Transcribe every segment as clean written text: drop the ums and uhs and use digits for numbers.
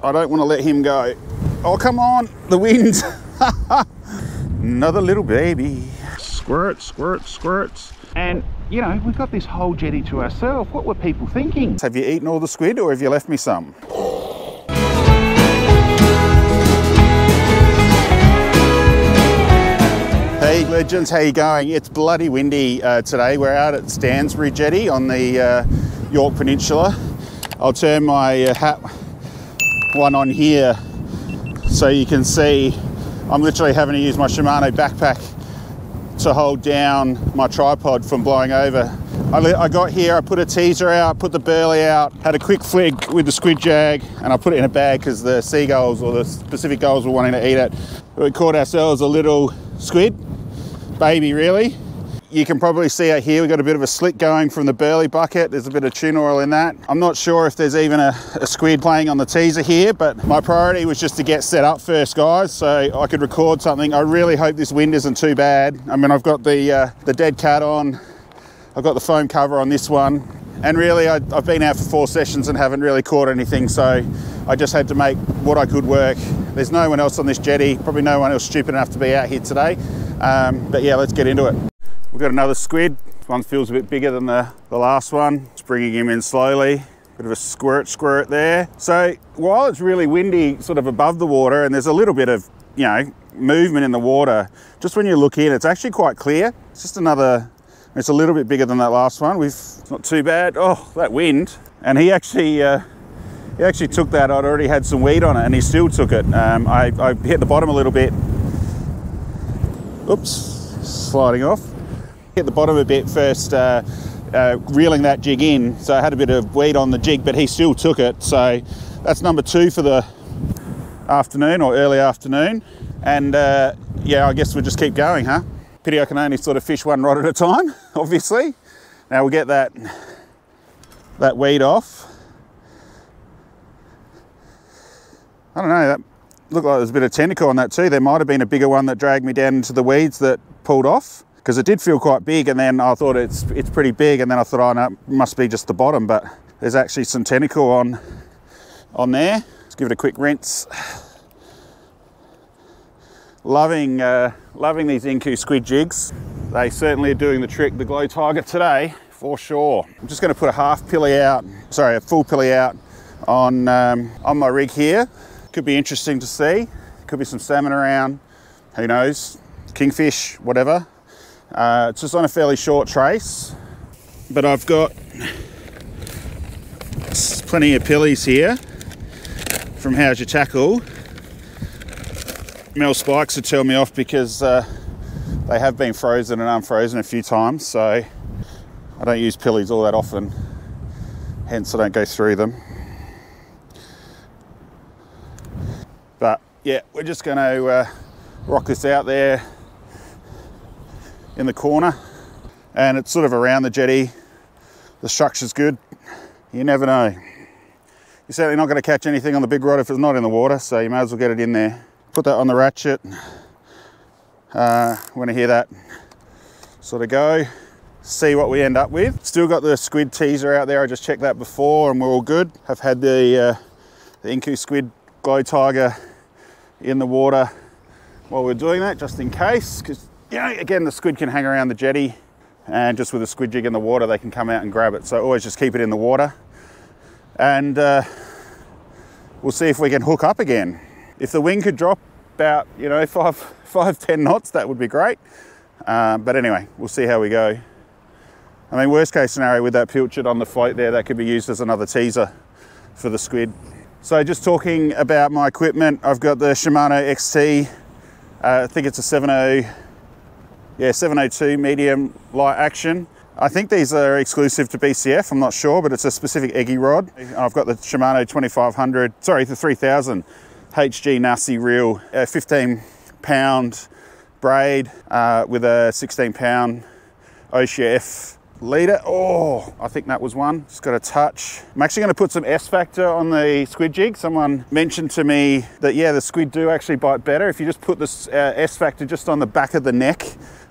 I don't want to let him go. Oh, come on, the wind. Another little baby. Squirt, squirt, squirts. And, you know, we've got this whole jetty to ourselves. What were people thinking? Have you eaten all the squid or have you left me some? Hey legends, how you going? It's bloody windy today. We're out at Stansbury Jetty on the York Peninsula. I'll turn my hat one on here so you can see I'm literally having to use my Shimano backpack to hold down my tripod from blowing over. I got here, I put a teaser out, put the burley out, had a quick flick with the squid jag, and I put it in a bag because the seagulls or the Pacific gulls were wanting to eat it. We caught ourselves a little squid, baby really. You can probably see out here, we've got a bit of a slick going from the burley bucket. There's a bit of tuna oil in that. I'm not sure if there's even a squid playing on the teaser here, but my priority was just to get set up first, guys, so I could record something. I really hope this wind isn't too bad. I mean, I've got the dead cat on. I've got the foam cover on this one. And really, I've been out for 4 sessions and haven't really caught anything, so I just had to make what I could work. There's no one else on this jetty, probably no one else stupid enough to be out here today. But yeah, let's get into it. We've got another squid. This one feels a bit bigger than the last one. Just bringing him in slowly. Bit of a squirt squirt there. So while it's really windy sort of above the water and there's a little bit of, you know, movement in the water, just when you look in, it's actually quite clear. It's just another, it's a little bit bigger than that last one. It's not too bad. Oh, that wind. And he actually took that. I'd already had some weed on it and he still took it. I hit the bottom a little bit. Oops, sliding off. At the bottom a bit first, reeling that jig in, so I had a bit of weed on the jig, but he still took it. So that's number 2 for the afternoon or early afternoon, and yeah, I guess we'll just keep going, huh? Pity I can only sort of fish one rod at a time, obviously. Now we'll get that weed off. I don't know, that looked like there's a bit of tentacle on that too. There might have been a bigger one that dragged me down into the weeds that pulled off, because it did feel quite big, and then I thought it's pretty big, and then I thought, oh no, it must be just the bottom, but there's actually some tentacle on there. Let's give it a quick rinse. Loving these Inku squid jigs. They certainly are doing the trick, the glow tiger today, for sure. I'm just gonna put a full pilly out on my rig here. Could be interesting to see. Could be some salmon around, who knows, kingfish, whatever. It's just on a fairly short trace, but I've got plenty of pillies here from How's Your Tackle. Mel Spikes would tell me off because they have been frozen and unfrozen a few times, so I don't use pillies all that often, hence I don't go through them. But yeah, we're just going to rock this out there in the corner, and it's sort of around the jetty. The structure's good. You never know. You're certainly not going to catch anything on the big rod if it's not in the water, so you may as well get it in there. Put that on the ratchet. When I hear that sort of go, see what we end up with. Still got the squid teaser out there. I just checked that before and we're all good. I've had the Inku squid glow tiger in the water while we're doing that, just in case, because yeah, again, the squid can hang around the jetty, and just with a squid jig in the water, they can come out and grab it. So always just keep it in the water, and we'll see if we can hook up again. If the wind could drop about, you know, 5, 10 knots, that would be great. But anyway, we'll see how we go. I mean, worst case scenario with that pilchard on the float there, that could be used as another teaser for the squid. So just talking about my equipment, I've got the Shimano XT. I think it's a 702 medium light action. I think these are exclusive to BCF, I'm not sure, but it's a specific eggy rod. I've got the Shimano 3000 HG Nasi reel, a 15-pound braid with a 16-pound OCF leader. Oh, I think that was one. Just got a touch. I'm actually going to put some S-Factor on the squid jig. Someone mentioned to me that, yeah, the squid do actually bite better if you just put this S-Factor just on the back of the neck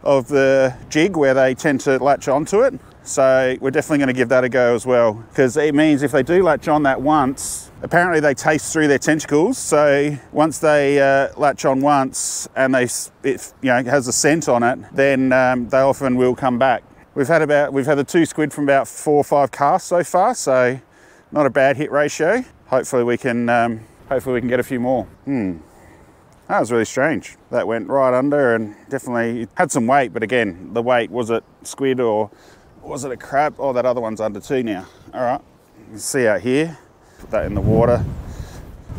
of the jig where they tend to latch onto it. So we're definitely going to give that a go as well, because it means if they do latch on that once, Apparently they taste through their tentacles, so once they latch on once and it has a scent on it, then they often will come back. We've had the two squid from about 4 or 5 casts so far, so not a bad hit ratio. Hopefully we can get a few more. That was really strange. That went right under and definitely had some weight, but again, the weight, was it squid or was it a crab? Oh, that other one's under too now. All right, let's see out here. Put that in the water.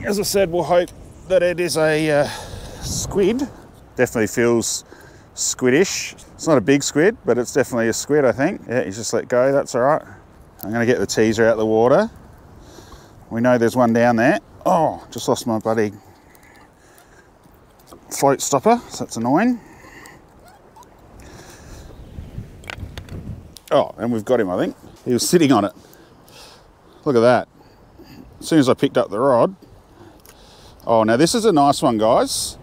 As I said, we'll hope that it is a squid. Definitely feels squidish. It's not a big squid, but it's definitely a squid, I think. Yeah, you just let go, that's all right. I'm gonna get the teaser out of the water. We know there's one down there. Oh, just lost my bloody float stopper, so that's annoying. Oh, and we've got him, I think. He was sitting on it. Look at that. As soon as I picked up the rod. Oh, now this is a nice one, guys.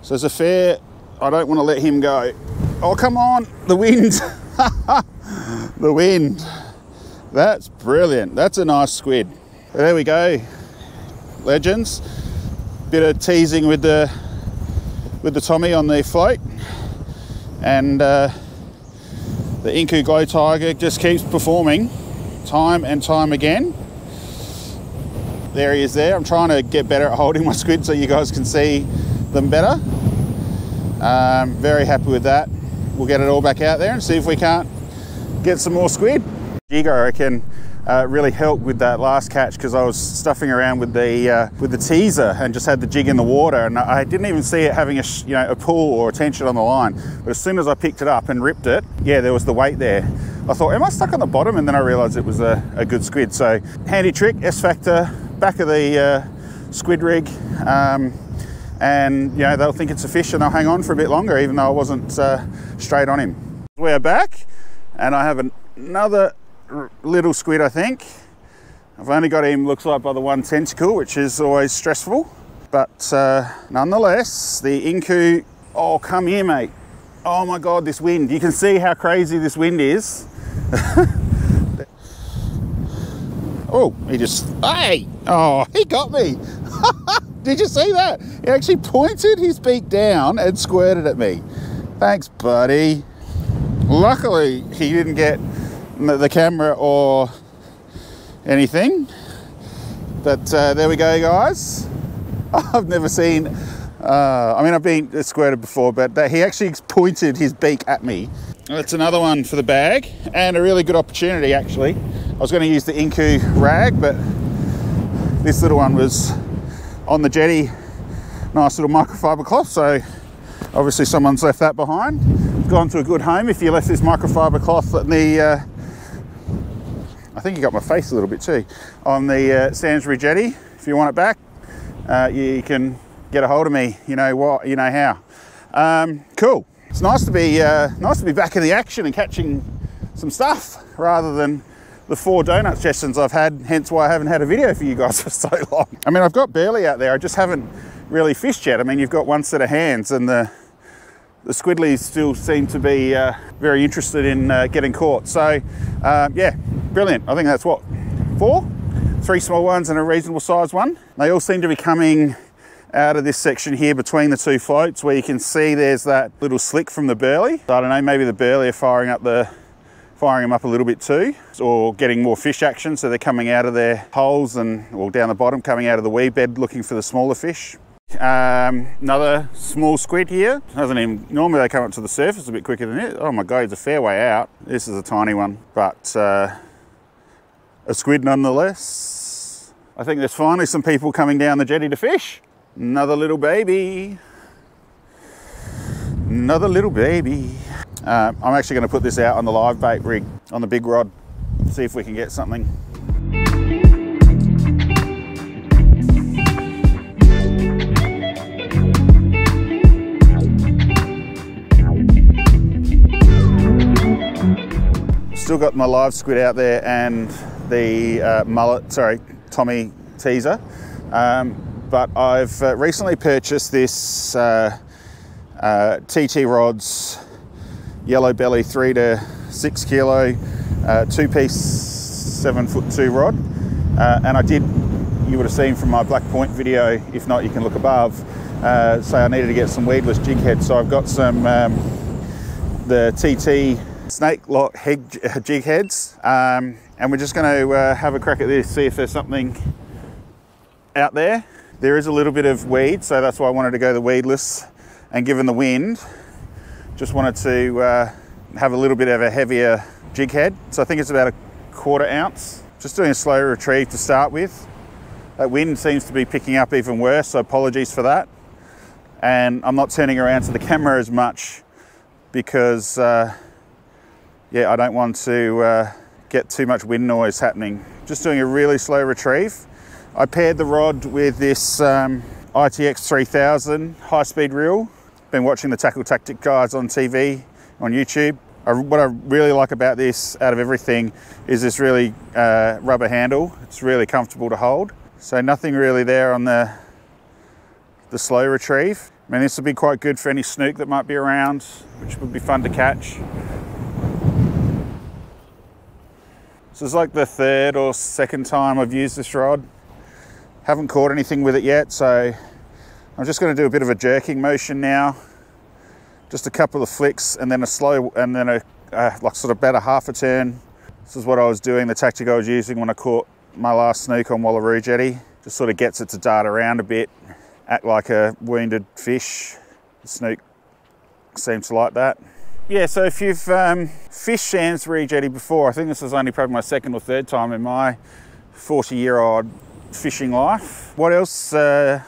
So there's a fair, I don't want to let him go. Oh, come on, the wind. The wind. That's brilliant. That's a nice squid. But there we go, legends. Bit of teasing with the Tommy on the float, and the Inku Glow Tiger just keeps performing time and time again. There he is there. I'm trying to get better at holding my squid so you guys can see them better. Very happy with that. We'll get it all back out there and see if we can't get some more squid. Jigo, I reckon, really helped with that last catch because I was stuffing around with the teaser and just had the jig in the water, and I didn't even see it having a pull or a tension on the line. But as soon as I picked it up and ripped it, yeah, there was the weight there. I thought, am I stuck on the bottom? And then I realised it was a good squid. So handy trick, S-Factor, back of the squid rig, and you know, they'll think it's a fish and they'll hang on for a bit longer, even though I wasn't straight on him. We're back, and I have another little squid, I think. I've only got him, looks like, by the one tentacle, which is always stressful. But nonetheless, the Inku, oh, come here, mate. Oh my God, this wind. You can see how crazy this wind is. Oh, he just, hey, oh, he got me. Did you see that? He actually pointed his beak down and squirted at me. Thanks, buddy. Luckily, he didn't get the camera or anything, but there we go, guys. I've never seen I mean, I've been squirted before, but he actually pointed his beak at me. That's another one for the bag, and a really good opportunity. Actually, I was going to use the Inku rag, but this little one was on the jetty. Nice little microfiber cloth, so obviously someone's left that behind. Gone to a good home if you left this microfiber cloth at the I think you got my face a little bit too, on the Stansbury Jetty. If you want it back, you can get a hold of me. You know what? You know how. Cool. It's nice to be back in the action and catching some stuff rather than the 4 donut sessions I've had. Hence why I haven't had a video for you guys for so long. I mean, I've got barely out there. I just haven't really fished yet. I mean, you've got one set of hands, and the squidlies still seem to be very interested in getting caught. So yeah. Brilliant. I think that's what, 4? 3 small ones and a reasonable size one. They all seem to be coming out of this section here between the 2 floats, where you can see there's that little slick from the burley. So I don't know, maybe the burley are firing them up a little bit too, or getting more fish action. So they're coming out of their holes and, well, down the bottom, coming out of the weed bed, looking for the smaller fish. Another small squid here. Doesn't even, normally they come up to the surface a bit quicker than it. Oh my God, it's a fair way out. This is a tiny one, but a squid nonetheless. I think there's finally some people coming down the jetty to fish. Another little baby. Another little baby. I'm actually going to put this out on the live bait rig, on the big rod, see if we can get something. Still got my live squid out there, and the mullet, sorry, Tommy teaser. But I've recently purchased this TT Rods Yellow Belly 3 to 6 kilo 2-piece 7'2" rod, and I did you would have seen from my Black Point video, if not you can look above, say I needed to get some weedless jig heads, so I've got some the TT Snake Lock jig heads, and we're just going to have a crack at this, see if there's something out there. There is a little bit of weed, so that's why I wanted to go the weedless, and given the wind, just wanted to have a little bit of a heavier jig head. So I think it's about a quarter ounce. Just doing a slow retrieve to start with. That wind seems to be picking up even worse, so apologies for that. And I'm not turning around to the camera as much because, yeah, I don't want to get too much wind noise happening. Just doing a really slow retrieve. I paired the rod with this ITX 3000 high-speed reel. Been watching the Tackle Tactic guys on TV, on YouTube. What I really like about this, out of everything, is this really rubber handle. It's really comfortable to hold. So nothing really there on the slow retrieve. I mean, this would be quite good for any snook that might be around, which would be fun to catch. This is like the third or second time I've used this rod. Haven't caught anything with it yet, so I'm just going to do a bit of a jerking motion now, just a couple of flicks and then a slow, and then a like sort of about a half a turn. This is what I was doing, the tactic I was using when I caught my last snook on Wallaroo Jetty. Just sort of gets it to dart around a bit, act like a wounded fish. The snook seems to like that. Yeah, so if you've fished Stansbury Jetty before, I think this is only probably my second or third time in my 40-year-old fishing life. What else are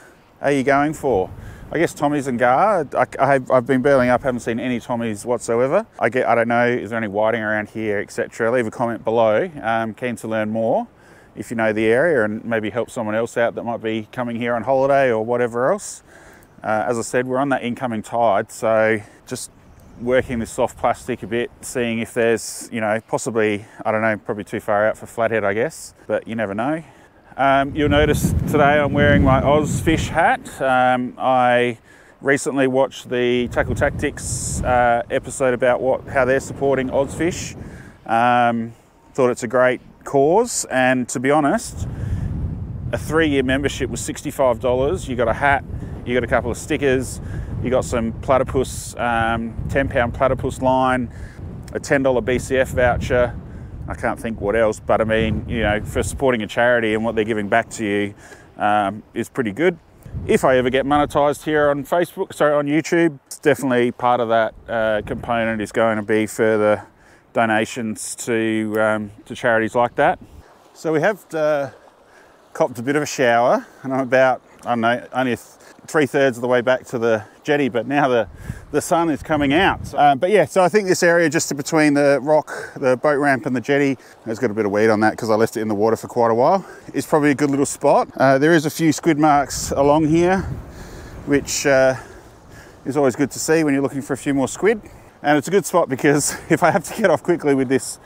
you going for? I guess Tommies and gar. I've been burling up, haven't seen any Tommies whatsoever. I don't know, is there any whiting around here, etc. Leave a comment below. I'm keen to learn more if you know the area and maybe help someone else out that might be coming here on holiday or whatever else. As I said, we're on that incoming tide, so just working this soft plastic a bit, seeing if there's, you know, possibly, I don't know, probably too far out for flathead, I guess, but you never know. You'll notice today I'm wearing my Ozfish hat. I recently watched the Tackle Tactics episode about how they're supporting Ozfish. Thought it's a great cause, and to be honest, a 3-year membership was $65. You got a hat, you got a couple of stickers, you got some platypus, 10-pound platypus line, a $10 BCF voucher. I can't think what else, but I mean, you know, for supporting a charity and what they're giving back to you is pretty good. If I ever get monetized here on Facebook, sorry, on YouTube, it's definitely part of that component is going to be further donations to charities like that. So we have copped a bit of a shower, and I'm about, I don't know, only three-thirds of the way back to the jetty, but now the sun is coming out. But yeah, so I think this area just between the rock, the boat ramp and the jetty, it's got a bit of weed on that because I left it in the water for quite a while, is probably a good little spot. There is a few squid marks along here, which is always good to see when you're looking for a few more squid. And it's a good spot because if I have to get off quickly with this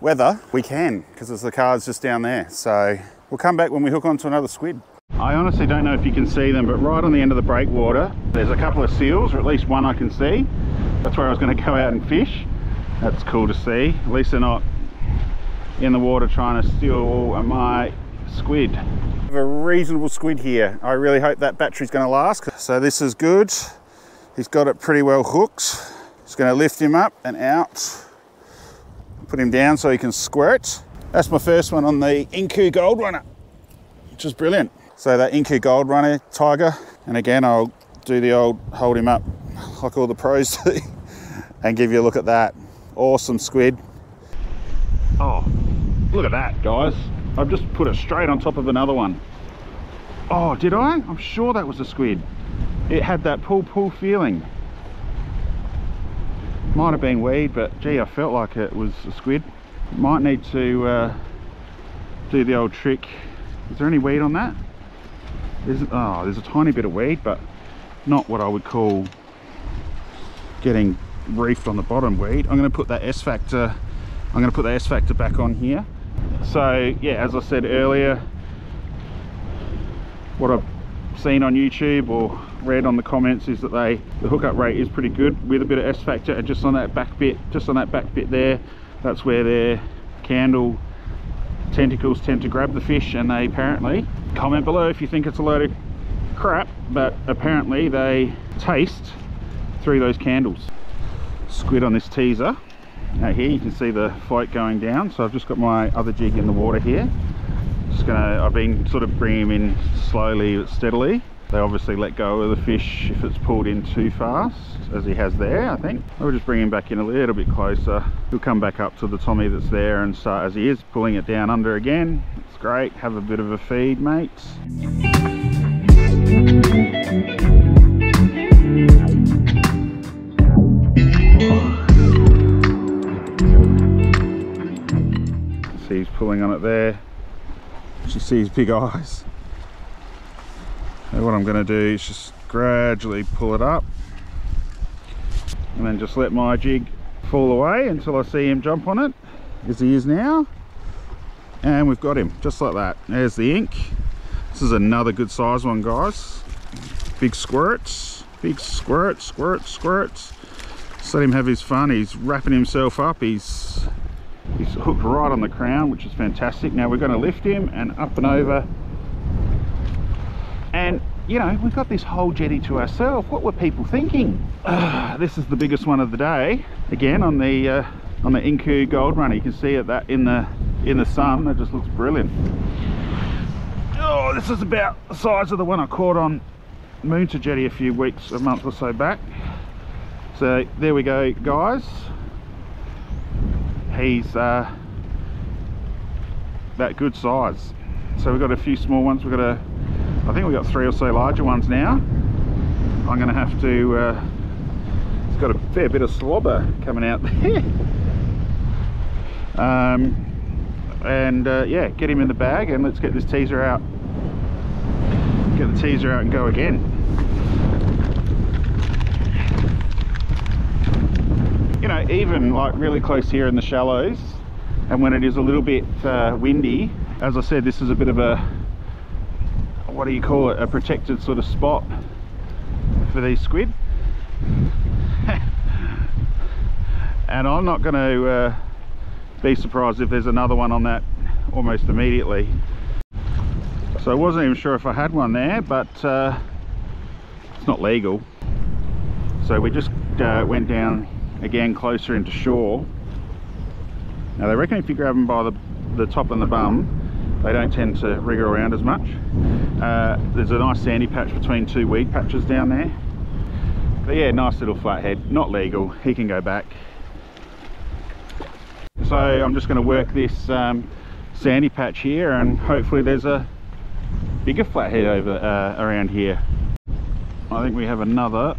weather, we can, because the car's just down there. So we'll come back when we hook onto another squid. I honestly don't know if you can see them, but right on the end of the breakwater, there's a couple of seals, or at least one I can see. That's where I was going to go out and fish. That's cool to see. At least they're not in the water trying to steal my squid. I have a reasonable squid here. I really hope that battery's going to last. So this is good. He's got it pretty well hooked. Just going to lift him up and out. Put him down so he can squirt. That's my first one on the Inku Gold Runner, which is brilliant. So that Inku Gold Runner Tiger, and again I'll do the old hold him up like all the pros do and give you a look at that. Awesome squid. Oh, look at that, guys. I've just put it straight on top of another one. Oh, did I? I'm sure that was a squid. It had that pull feeling. Might have been weed, but gee, I felt like it was a squid. Might need to do the old trick. Is there any weed on that? There's a tiny bit of weed, but not what I would call getting reefed on the bottom weed. I'm going to put that S-Factor, back on here. So yeah, as I said earlier, what I've seen on YouTube or read on the comments is that the hookup rate is pretty good with a bit of S-Factor, and just on that back bit there, that's where their candle tentacles tend to grab the fish, and they apparently, comment below if you think it's a load of crap, but apparently they taste through those candles. Squid on this teaser. Now here you can see the float going down, so I've just got my other jig in the water here. I've been sort of bringing them in slowly but steadily. They obviously let go of the fish if it's pulled in too fast, as he has there, I think. I'll just bring him back in a little bit closer. He'll come back up to the Tommy that's there and start, as he is, pulling it down under again. It's great. Have a bit of a feed, mates. He's pulling on it there. You see his big eyes. And what I'm going to do is just gradually pull it up and then just let my jig fall away until I see him jump on it, as he is now. And we've got him, just like that. There's the ink. This is another good size one, guys. Big squirts, big squirt, squirt, squirts. Just let him have his fun. He's wrapping himself up. He's hooked right on the crown, which is fantastic. Now we're going to lift him and up and over, and you know, we've got this whole jetty to ourselves. What were people thinking? This is the biggest one of the day again on the Inku Gold Runner. You can see it that in the sun, that just looks brilliant. Oh, this is about the size of the one I caught on Moonta Jetty a month or so back. So there we go, guys. He's that good size. So we've got a few small ones. We've got I think we've got three or so larger ones now. I'm going to have to, it's got a fair bit of slobber coming out there. Yeah, get him in the bag and let's get this teaser out. Get the teaser out and go again. You know, even like really close here in the shallows, and when it is a little bit windy, as I said, this is a bit of a, what do you call it, a protected sort of spot for these squid. And I'm not going to be surprised if there's another one on that almost immediately. So I wasn't even sure if I had one there, but it's not legal. So we just went down again closer into shore. Now they reckon if you grab them by the top and the bum, they don't tend to wriggle around as much. There's a nice sandy patch between two weed patches down there. But yeah, nice little flathead, not legal, he can go back. So I'm just going to work this sandy patch here, and hopefully there's a bigger flathead over around here. I think we have another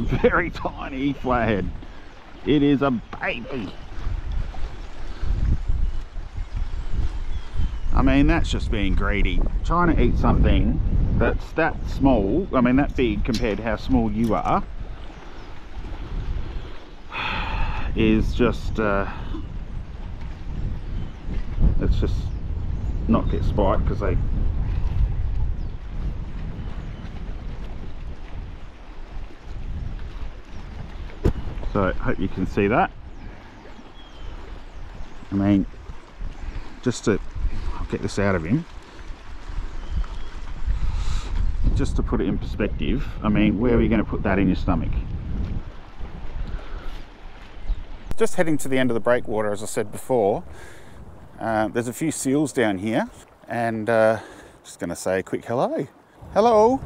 very tiny flathead. It is a baby. I mean, that's just being greedy. Trying to eat something that's that small, I mean that big compared to how small you are, is just, let's just not get spiked because they... So I hope you can see that. I mean, just to... I'll get this out of him. Just to put it in perspective, I mean, where are you going to put that in your stomach? Just heading to the end of the breakwater, as I said before. There's a few seals down here, and just going to say a quick hello. Hello.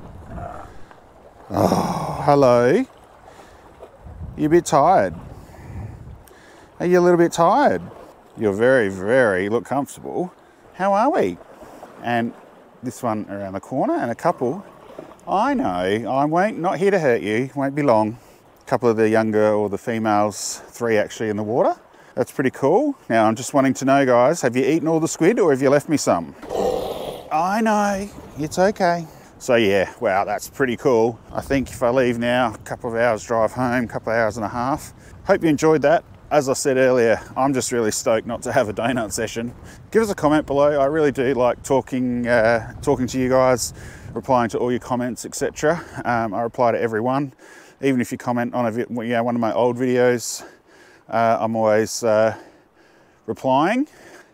Oh, hello. You're a bit tired. Are you a little bit tired? You're very, very, look comfortable. How are we? And this one around the corner, and a couple. I know, I won't, not here to hurt you, won't be long. A couple of the younger, or the females, three actually in the water. That's pretty cool. Now I'm just wanting to know, guys, have you eaten all the squid or have you left me some? I know, it's okay. So yeah, wow, that's pretty cool. I think if I leave now, a couple of hours drive home, a couple of hours and a half. Hope you enjoyed that. As I said earlier, I'm just really stoked not to have a donut session. Give us a comment below. I really do like talking to you guys, replying to all your comments, etc. I reply to everyone. Even if you comment on one of my old videos, I'm always replying.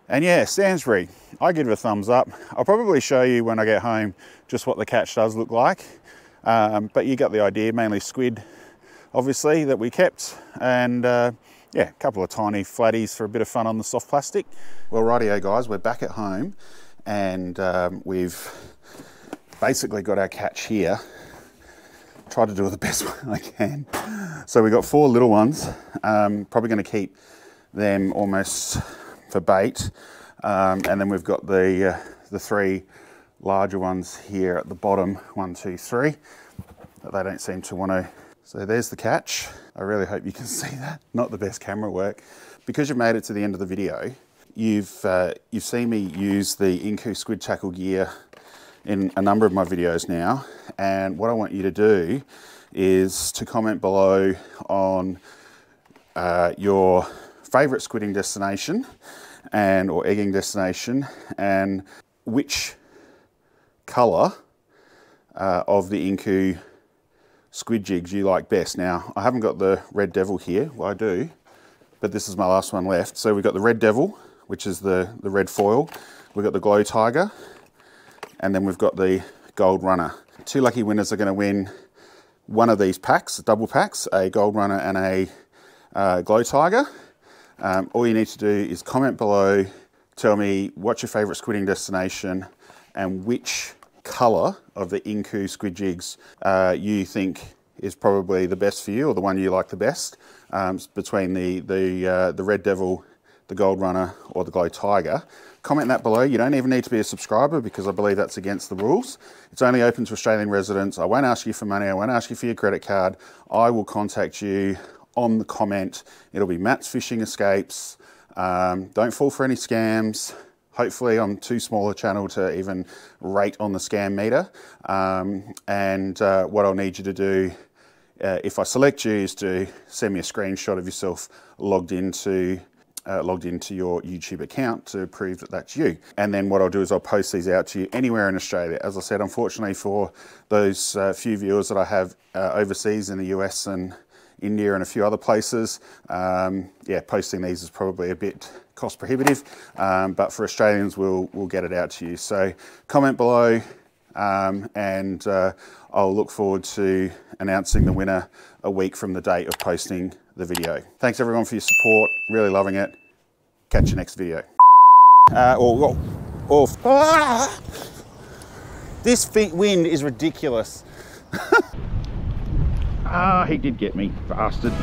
And yeah, Stansbury, I give it a thumbs up. I'll probably show you when I get home just what the catch does look like. But you got the idea, mainly squid, obviously, that we kept. And yeah, a couple of tiny flatties for a bit of fun on the soft plastic. Well, rightio guys, we're back at home and we've basically got our catch here. Try to do the best one I can. So we got four little ones, probably gonna keep them almost for bait. And then we've got the three larger ones here at the bottom, 1, 2, 3, but they don't seem to want to. So there's the catch. I really hope you can see that. Not the best camera work. Because you've made it to the end of the video, you've seen me use the Inku Squid Tackle gear in a number of my videos now. And what I want you to do is to comment below on your favorite squidding destination and or egging destination, and which color of the Inku squid jigs you like best. Now, I haven't got the Red Devil here, well I do, but this is my last one left. So we've got the Red Devil, which is the red foil, we've got the Glow Tiger, and then we've got the Gold Runner. Two lucky winners are gonna win one of these packs, double packs, a Gold Runner and a Glow Tiger. All you need to do is comment below, tell me what's your favorite squidding destination, and which color of the Inku squid jigs you think is probably the best for you, or the one you like the best, between the Red Devil, the Gold Runner, or the Glow Tiger. Comment that below. You don't even need to be a subscriber because I believe that's against the rules. It's only open to Australian residents. I won't ask you for money. I won't ask you for your credit card. I will contact you on the comment. It'll be Matt's Fishing Escapes. Don't fall for any scams. Hopefully I'm too small a channel to even rate on the scam meter. And what I'll need you to do, if I select you, is to send me a screenshot of yourself logged into your YouTube account to prove that that's you. And then what I'll do is I'll post these out to you anywhere in Australia. As I said, unfortunately for those few viewers that I have overseas in the US and India and a few other places, yeah, posting these is probably a bit cost prohibitive, but for Australians, we'll get it out to you. So comment below, and I'll look forward to announcing the winner a week from the date of posting the video. Thanks everyone for your support, really loving it. Catch you next video. This wind is ridiculous. Ah, he did get me, bastard.